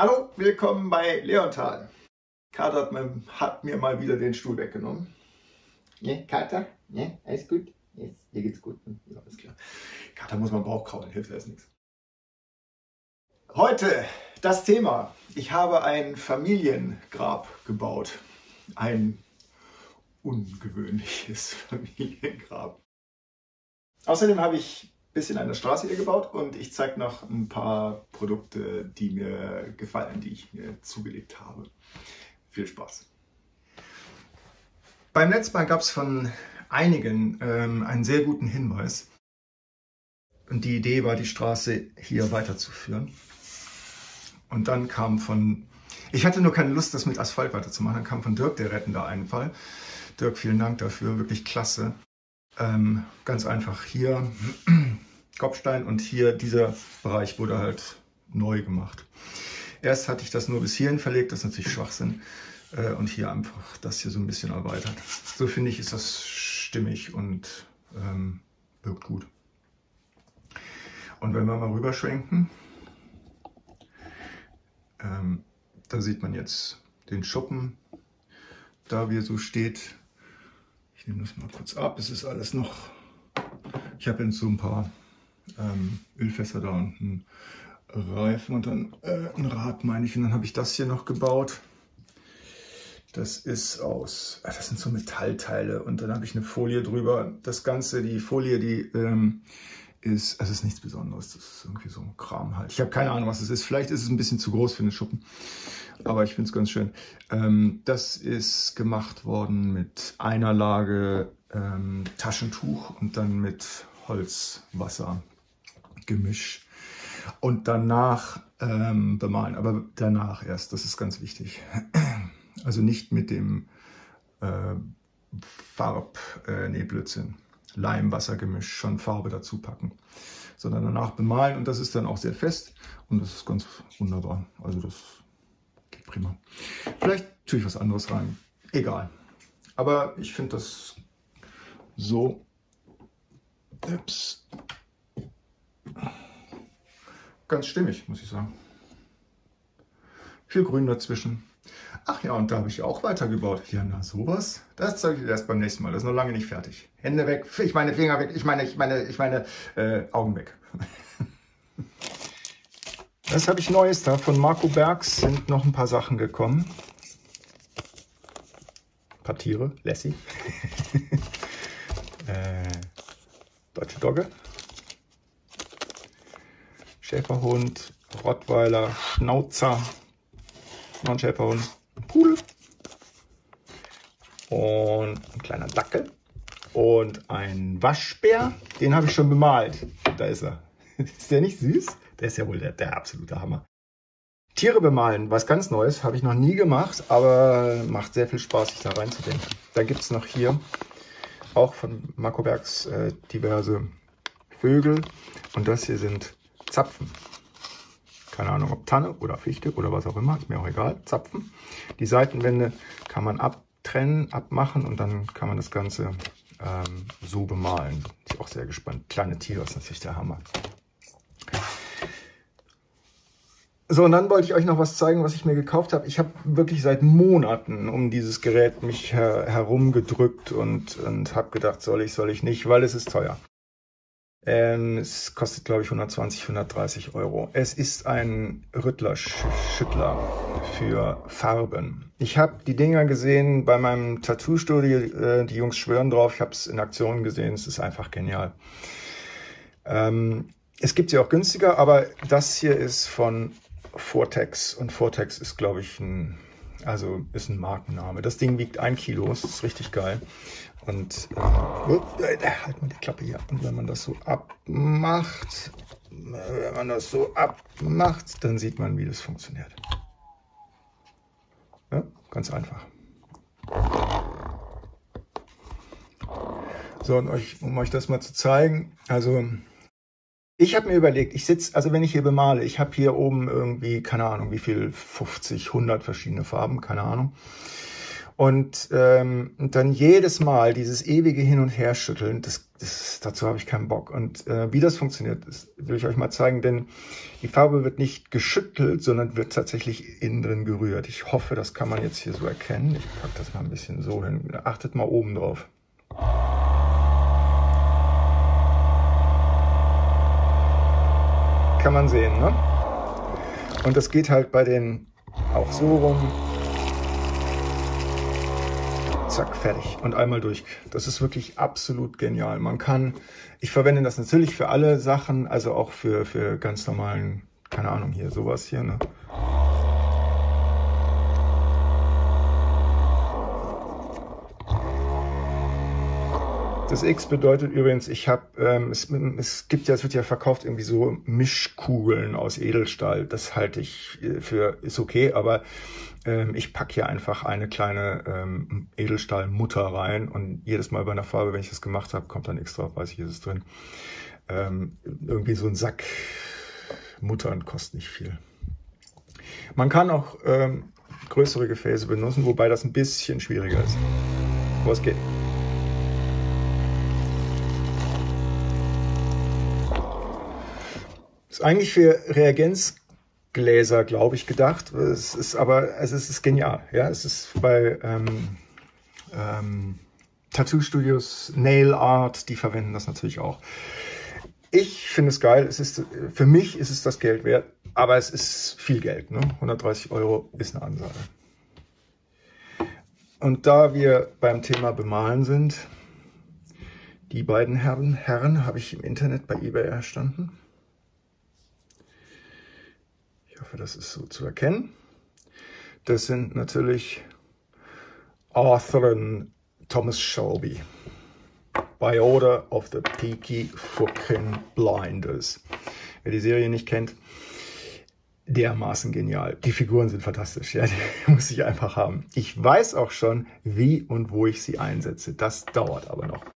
Hallo, willkommen bei Lejonthal. Kater hat mir mal wieder den Stuhl weggenommen. Ne, Kater? Ne, alles gut? Yes, dir geht's gut. Ja, alles klar. Kater muss man Bauch kraulen, hilft erst nichts. Heute das Thema. Ich habe ein Familiengrab gebaut. Ein ungewöhnliches Familiengrab. Außerdem habe ich ein bisschen an der Straße hier gebaut und ich zeige noch ein paar Produkte, die mir gefallen, die ich mir zugelegt habe. Viel Spaß! Beim letzten Mal gab es von einigen einen sehr guten Hinweis. Und die Idee war, die Straße hier weiterzuführen. Und dann kam von... Ich hatte nur keine Lust, das mit Asphalt weiterzumachen. Dann kam von Dirk der rettende Einfall. Dirk, vielen Dank dafür. Wirklich klasse. Ganz einfach hier Kopfstein und hier dieser Bereich wurde halt neu gemacht. Erst hatte ich das nur bis hierhin verlegt, das ist natürlich Schwachsinn. Und hier einfach das hier so ein bisschen erweitert. So finde ich, ist das stimmig und wirkt gut. Und wenn wir mal rüberschwenken, da sieht man jetzt den Schuppen, da wie er so steht. Ich nehme das mal kurz ab, es ist alles noch, ich habe jetzt so ein paar Ölfässer da und einen Reifen und dann ein Rad, meine ich. Und dann habe ich das hier noch gebaut. Das ist aus, das sind so Metallteile und dann habe ich eine Folie drüber. Das Ganze, die Folie, die ist, also ist nichts Besonderes, das ist irgendwie so ein Kram halt. Ich habe keine Ahnung, was es ist, vielleicht ist es ein bisschen zu groß für den Schuppen. Aber ich finde es ganz schön. Das ist gemacht worden mit einer Lage Taschentuch und dann mit Holzwassergemisch. Und danach bemalen, aber danach erst, das ist ganz wichtig. Also nicht mit dem Blödsinn, Leimwassergemisch, schon Farbe dazu packen. Sondern danach bemalen und das ist dann auch sehr fest und das ist ganz wunderbar. Also das... prima. Vielleicht tue ich was anderes rein. Egal. Aber ich finde das so ganz stimmig, muss ich sagen. Viel Grün dazwischen. Ach ja, und da habe ich auch weitergebaut. Ja, na sowas. Das zeige ich dir erst beim nächsten Mal. Das ist noch lange nicht fertig. Hände weg, ich meine Finger weg, ich meine Augen weg. Das habe ich Neues da. Von Marco Bergs sind noch ein paar Sachen gekommen. Ein paar Tiere, Lassie. Deutsche Dogge. Schäferhund, Rottweiler, Schnauzer. Noch ein Schäferhund, ein Pudel. Und ein kleiner Dackel. Und ein Waschbär. Den habe ich schon bemalt. Da ist er. Ist der nicht süß? Der ist ja wohl der absolute Hammer. Tiere bemalen, was ganz Neues, habe ich noch nie gemacht, aber macht sehr viel Spaß, sich da reinzudenken. Da gibt es noch hier auch von Marco Bergs diverse Vögel und das hier sind Zapfen. Keine Ahnung, ob Tanne oder Fichte oder was auch immer, ist mir auch egal, Zapfen. Die Seitenwände kann man abtrennen, abmachen und dann kann man das Ganze so bemalen. Bin ich auch sehr gespannt. Kleine Tiere ist natürlich der Hammer. So, und dann wollte ich euch noch was zeigen, was ich mir gekauft habe. Ich habe wirklich seit Monaten um dieses Gerät mich herumgedrückt und habe gedacht, soll ich nicht, weil es ist teuer. Es kostet, glaube ich, 120, 130 Euro. Es ist ein Rüttler-Schüttler für Farben. Ich habe die Dinger gesehen bei meinem Tattoo-Studio. Die Jungs schwören drauf. Ich habe es in Aktion gesehen. Es ist einfach genial. Es gibt sie auch günstiger, aber das hier ist von... Vortex und Vortex ist, glaube ich, ein Markenname. Das Ding wiegt 1 Kilo, das ist richtig geil. Und halt mal die Klappe hier. Und wenn man das so abmacht, dann sieht man, wie das funktioniert. Ja, ganz einfach. So, und um euch das mal zu zeigen, also... Ich habe mir überlegt, ich sitze, also wenn ich hier bemale, ich habe hier oben irgendwie, keine Ahnung, wie viel, 50, 100 verschiedene Farben, keine Ahnung. Und dann jedes Mal dieses ewige Hin- und Herschütteln, dazu habe ich keinen Bock. Und wie das funktioniert, das will ich euch mal zeigen, denn die Farbe wird nicht geschüttelt, sondern wird tatsächlich innen drin gerührt. Ich hoffe, das kann man jetzt hier so erkennen. Ich packe das mal ein bisschen so hin. Achtet mal oben drauf. Kann man sehen, ne? Und das geht halt bei den auch so rum. Zack, fertig und einmal durch. Das ist wirklich absolut genial. Man kann, ich verwende das natürlich für alle Sachen, also auch für ganz normalen, keine Ahnung, hier sowas hier, ne? Das X bedeutet übrigens, ich habe, es gibt ja, es wird ja verkauft irgendwie so Mischkugeln aus Edelstahl. Das halte ich für, ist okay, aber ich packe hier einfach eine kleine Edelstahlmutter rein und jedes Mal bei einer Farbe, wenn ich das gemacht habe, kommt dann X drauf, weiß ich, ist es drin. Irgendwie so ein Sack Muttern kostet nicht viel. Man kann auch größere Gefäße benutzen, wobei das ein bisschen schwieriger ist. Was geht? Ist eigentlich für Reagenzgläser, glaube ich, gedacht. Es ist aber, also es ist genial. Ja, es ist bei Tattoo-Studios, Nail Art, die verwenden das natürlich auch. Ich finde es geil. Es ist, für mich ist es das Geld wert, aber es ist viel Geld. Ne? 130 € ist eine Ansage. Und da wir beim Thema Bemalen sind, die beiden Herren habe ich im Internet bei eBay erstanden. Ich hoffe, das ist so zu erkennen. Das sind natürlich Arthur und Thomas Shelby. By order of the Peaky fucking Blinders. Wer die Serie nicht kennt, dermaßen genial. Die Figuren sind fantastisch. Ja, die muss ich einfach haben. Ich weiß auch schon, wie und wo ich sie einsetze. Das dauert aber noch.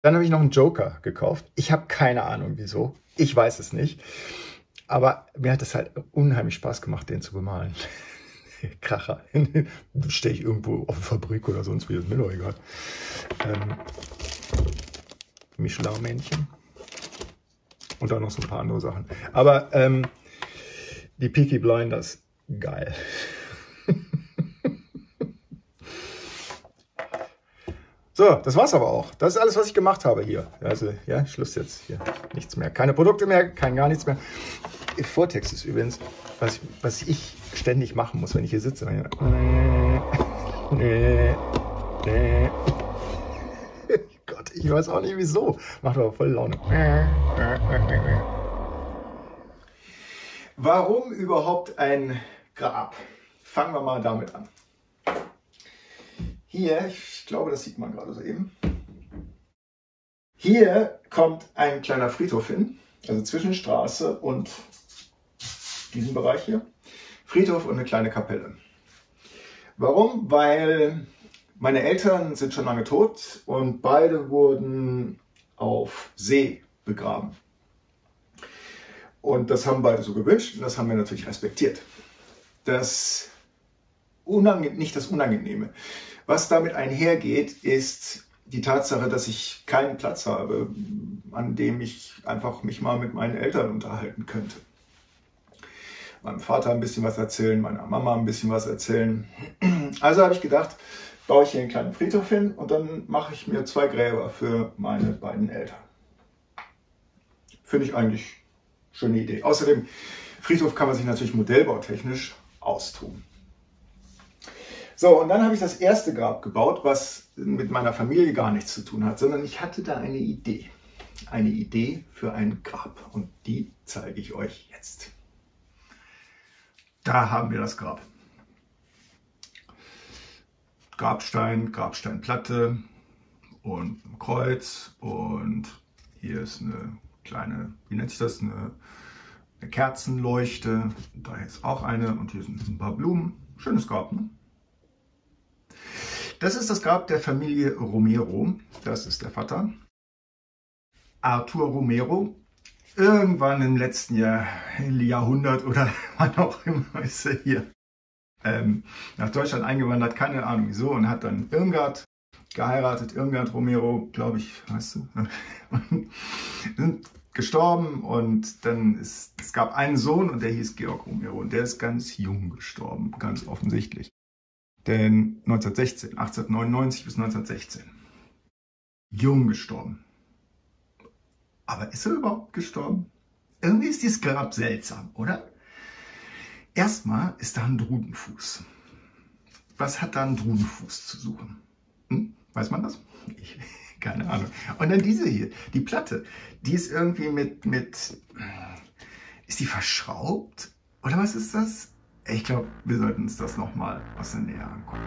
Dann habe ich noch einen Joker gekauft. Ich habe keine Ahnung, wieso. Ich weiß es nicht. Aber mir hat es halt unheimlich Spaß gemacht, den zu bemalen. Kracher. Dann stehe ich irgendwo auf der Fabrik oder sonst wie, ist mir doch egal. Michelin-Männchen. Und dann noch so ein paar andere Sachen. Aber die Peaky Blinders, geil. So, das war's aber auch. Das ist alles, was ich gemacht habe hier. Also, ja, Schluss jetzt hier. Nichts mehr. Keine Produkte mehr, kein gar nichts mehr. Vortex ist übrigens, was ich ständig machen muss, wenn ich hier sitze. Gott, ich weiß auch nicht wieso. Macht aber voll Laune. Warum überhaupt ein Grab? Fangen wir mal damit an. Hier, ich glaube, das sieht man gerade so eben. Hier kommt ein kleiner Friedhof hin, also zwischen Straße und diesem Bereich hier. Friedhof und eine kleine Kapelle. Warum? Weil meine Eltern sind schon lange tot und beide wurden auf See begraben. Und das haben beide so gewünscht und das haben wir natürlich respektiert. Das nicht das Unangenehme. Was damit einhergeht, ist die Tatsache, dass ich keinen Platz habe, an dem ich einfach mich mal mit meinen Eltern unterhalten könnte. Meinem Vater ein bisschen was erzählen, meiner Mama ein bisschen was erzählen. Also habe ich gedacht, baue ich hier einen kleinen Friedhof hin und dann mache ich mir zwei Gräber für meine beiden Eltern. Finde ich eigentlich eine schöne Idee. Außerdem, Friedhof kann man sich natürlich modellbautechnisch austoben. So, und dann habe ich das erste Grab gebaut, was mit meiner Familie gar nichts zu tun hat, sondern ich hatte da eine Idee. Eine Idee für ein Grab und die zeige ich euch jetzt. Da haben wir das Grab. Grabstein, Grabsteinplatte und ein Kreuz und hier ist eine kleine, wie nennt sich das, eine Kerzenleuchte. Da ist auch eine und hier sind ein paar Blumen. Schönes Grab, ne? Das ist das Grab der Familie Romero, das ist der Vater. Arthur Romero, irgendwann im letzten Jahrhundert oder wann auch immer ist er hier nach Deutschland eingewandert, keine Ahnung wieso, und hat dann Irmgard geheiratet, Irmgard Romero, glaube ich, heißt sie, und sind gestorben, und dann es gab einen Sohn, und der hieß Georg Romero, und der ist ganz jung gestorben, ganz offensichtlich. Denn 1899 bis 1916. Jung gestorben. Aber ist er überhaupt gestorben? Irgendwie ist dieses Grab seltsam, oder? Erstmal ist da ein Drudenfuß. Was hat da ein Drudenfuß zu suchen? Hm? Weiß man das? Keine Ahnung. Und dann diese hier, die Platte. Die ist irgendwie ist die verschraubt? Oder was ist das? Ich glaube, wir sollten uns das nochmal aus der Nähe angucken.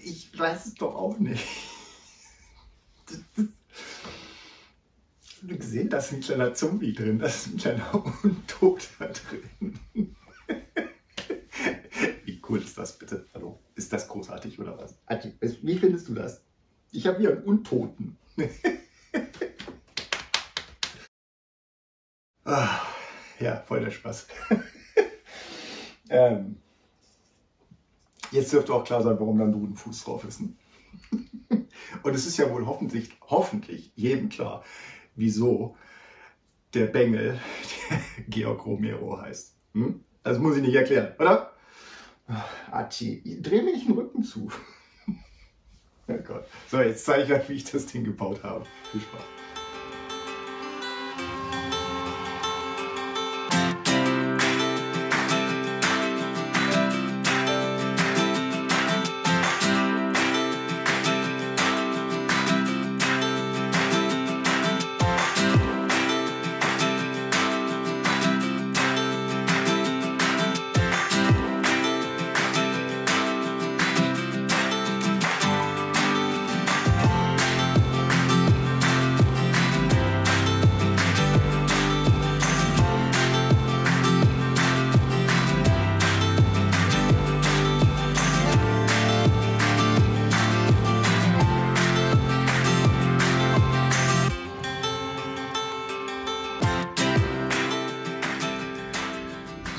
Ich weiß es doch auch nicht. Habt ihr gesehen, da ist ein kleiner Zombie drin, da ist ein kleiner Untoter drin. Wie cool ist das bitte? Hallo, ist das großartig oder was? Adi, wie findest du das? Ich habe hier einen Untoten. Ah, ja, voll der Spaß. Jetzt dürfte auch klar sein, warum da ein Drudenfuß drauf ist. Und es ist ja wohl hoffentlich jedem klar, wieso der Bengel der Georg Romero heißt. Hm? Das muss ich nicht erklären, oder? Achi, dreh mir nicht den Rücken zu. Oh Gott. So, jetzt zeige ich euch, wie ich das Ding gebaut habe. Viel Spaß.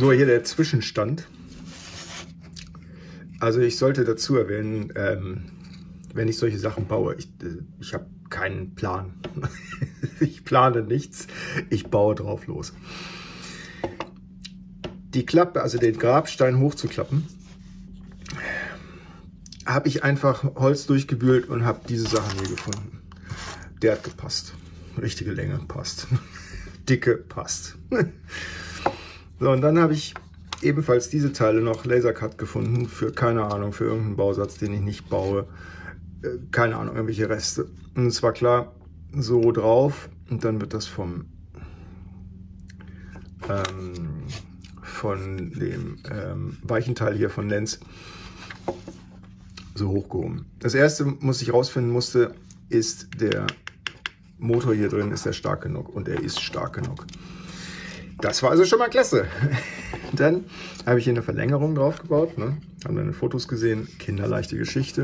So, hier der Zwischenstand. Also ich sollte dazu erwähnen, wenn ich solche Sachen baue, ich habe keinen Plan. Ich plane nichts, ich baue drauf los. Die Klappe, also den Grabstein hochzuklappen, habe ich einfach Holz durchgewühlt und habe diese Sachen hier gefunden. Der hat gepasst. Richtige Länge passt. Dicke passt. So, und dann habe ich ebenfalls diese Teile noch Lasercut gefunden für, keine Ahnung, für irgendeinen Bausatz, den ich nicht baue. Keine Ahnung, irgendwelche Reste. Und es war klar, so drauf, und dann wird das von dem weichen Teil hier von Lenz so hochgehoben. Das erste, was ich rausfinden musste, ist der Motor hier drin, ist der stark genug? Und er ist stark genug. Das war also schon mal klasse. Dann habe ich hier eine Verlängerung drauf gebaut. Ne? Haben dann Fotos gesehen. Kinderleichte Geschichte.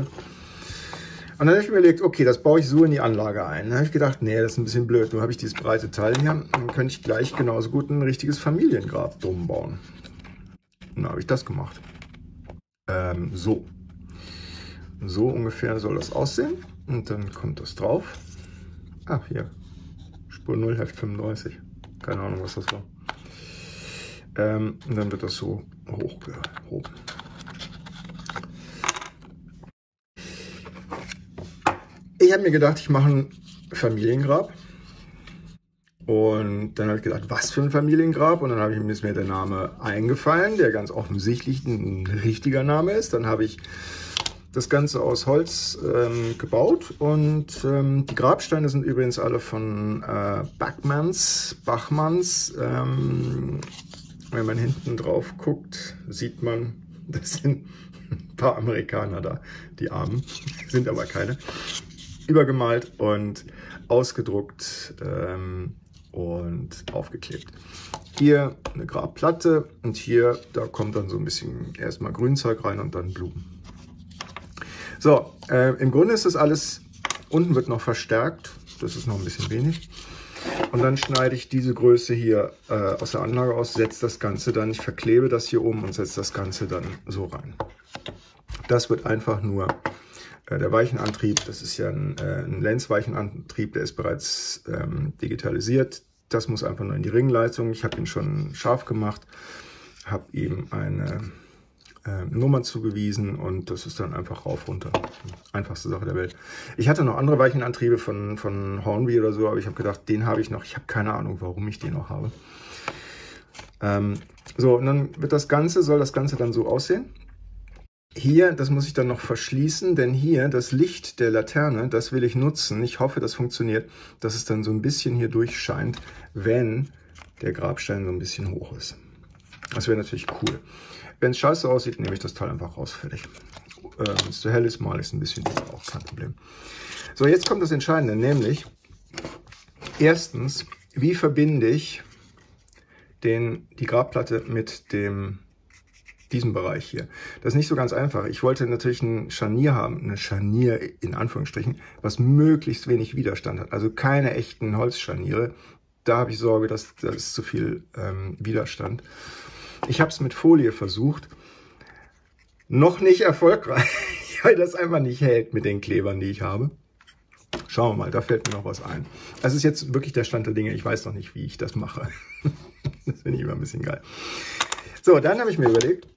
Und dann habe ich mir überlegt, okay, das baue ich so in die Anlage ein. Dann habe ich gedacht, nee, das ist ein bisschen blöd. Nur habe ich dieses breite Teil hier. Dann könnte ich gleich genauso gut ein richtiges Familiengrab drum bauen. Und dann habe ich das gemacht. So. So ungefähr soll das aussehen. Und dann kommt das drauf. Ach, hier. Spur 0, Heft 35. Keine Ahnung, was das war. Und dann wird das so hochgehoben. Ich habe mir gedacht, ich mache ein Familiengrab. Und dann habe ich gedacht, was für ein Familiengrab? Und dann habe ich mir der Name eingefallen, der ganz offensichtlich ein richtiger Name ist. Dann habe ich das Ganze aus Holz gebaut und die Grabsteine sind übrigens alle von Bachmanns. Wenn man hinten drauf guckt, sieht man, das sind ein paar Amerikaner da, die Armen, sind aber keine, übergemalt und ausgedruckt und aufgeklebt. Hier eine Grabplatte und hier, da kommt dann so ein bisschen erstmal Grünzeug rein und dann Blumen. So, im Grunde ist das alles, unten wird noch verstärkt, das ist noch ein bisschen wenig. Und dann schneide ich diese Größe hier aus der Anlage aus, setze das Ganze dann, ich verklebe das hier oben und setze das Ganze dann so rein. Das wird einfach nur der Weichenantrieb, das ist ja ein Lenz-Weichenantrieb, der ist bereits digitalisiert. Das muss einfach nur in die Ringleitung. Ich habe ihn schon scharf gemacht, habe ihm eine Nummer zugewiesen und das ist dann einfach rauf, runter. Einfachste Sache der Welt. Ich hatte noch andere Weichenantriebe von Hornby oder so, aber ich habe gedacht, den habe ich noch. Ich habe keine Ahnung, warum ich den noch habe. So, und dann wird das Ganze, soll das Ganze dann so aussehen. Hier, das muss ich dann noch verschließen, denn hier das Licht der Laterne, das will ich nutzen. Ich hoffe, das funktioniert, dass es dann so ein bisschen hier durchscheint, wenn der Grabstein so ein bisschen hoch ist. Das wäre natürlich cool. Wenn es scheiße aussieht, nehme ich das Teil einfach raus, fertig. Wenn es zu hell ist, male ich es ein bisschen, ist auch kein Problem. So, jetzt kommt das Entscheidende, nämlich erstens, wie verbinde ich die Grabplatte mit diesem Bereich hier. Das ist nicht so ganz einfach. Ich wollte natürlich ein Scharnier haben, eine Scharnier in Anführungsstrichen, was möglichst wenig Widerstand hat. Also keine echten Holzscharniere. Da habe ich Sorge, dass das zu viel Widerstand. Ich habe es mit Folie versucht. Noch nicht erfolgreich, weil das einfach nicht hält mit den Klebern, die ich habe. Schauen wir mal, da fällt mir noch was ein. Das ist jetzt wirklich der Stand der Dinge. Ich weiß noch nicht, wie ich das mache. Das finde ich immer ein bisschen geil. So, dann habe ich mir überlegt,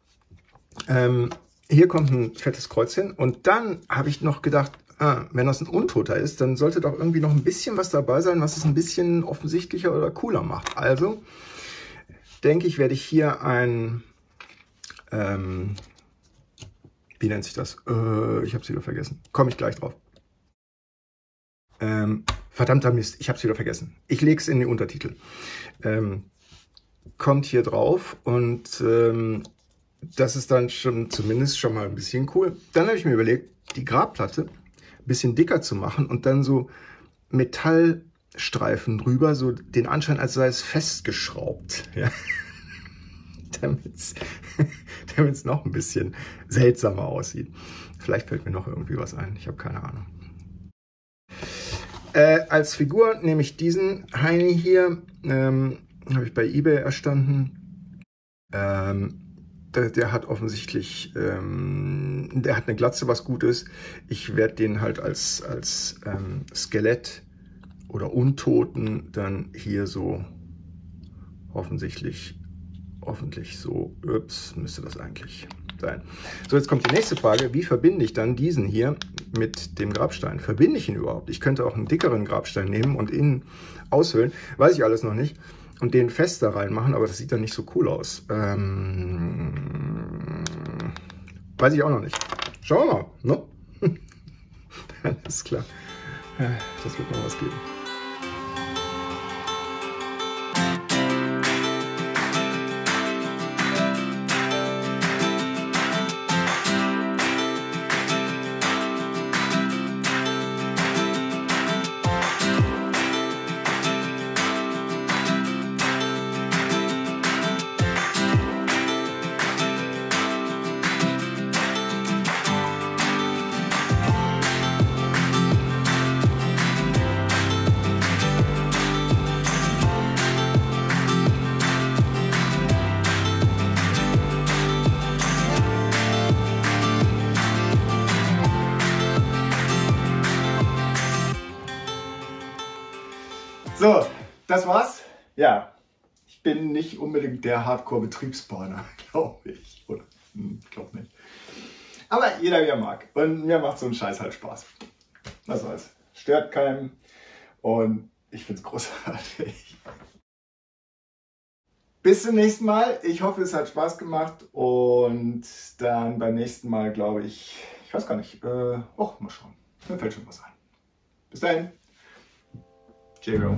hier kommt ein fettes Kreuz hin. Und dann habe ich noch gedacht, wenn das ein Untoter ist, dann sollte doch irgendwie noch ein bisschen was dabei sein, was es ein bisschen offensichtlicher oder cooler macht. Also denke ich, werde ich hier ein, wie nennt sich das? Ich habe es wieder vergessen. Komme ich gleich drauf. Verdammter Mist, ich habe es wieder vergessen. Ich lege es in die Untertitel. Kommt hier drauf und das ist dann schon zumindest schon mal ein bisschen cool. Dann habe ich mir überlegt, die Grabplatte bisschen dicker zu machen und dann so Metallstreifen drüber, so den Anschein, als sei es festgeschraubt. Ja. Damit es noch ein bisschen seltsamer aussieht. Vielleicht fällt mir noch irgendwie was ein, ich habe keine Ahnung. Als Figur nehme ich diesen Heini hier, habe ich bei eBay erstanden. Der hat offensichtlich, der hat eine Glatze, was gut ist. Ich werde den halt als Skelett oder Untoten dann hier so hoffentlich so, ups, müsste das eigentlich sein. So, jetzt kommt die nächste Frage. Wie verbinde ich dann diesen hier mit dem Grabstein? Verbinde ich ihn überhaupt? Ich könnte auch einen dickeren Grabstein nehmen und innen aushöhlen. Weiß ich alles noch nicht. Und den fest da reinmachen, aber das sieht dann nicht so cool aus. Weiß ich auch noch nicht. Schauen wir mal, ne? Alles klar. Das wird noch was geben. So, das war's. Ja, ich bin nicht unbedingt der Hardcore-Betriebsplaner, glaube ich. Oder? Glaub nicht. Aber jeder, wie er mag. Und mir macht so ein Scheiß halt Spaß. Das war's. Stört keinem. Und Ich find's großartig. Bis zum nächsten Mal. Ich hoffe, es hat Spaß gemacht. Und dann beim nächsten Mal, glaube ich, ich weiß gar nicht. Mal schauen. Mir fällt schon was ein. Bis dahin. Cheerio.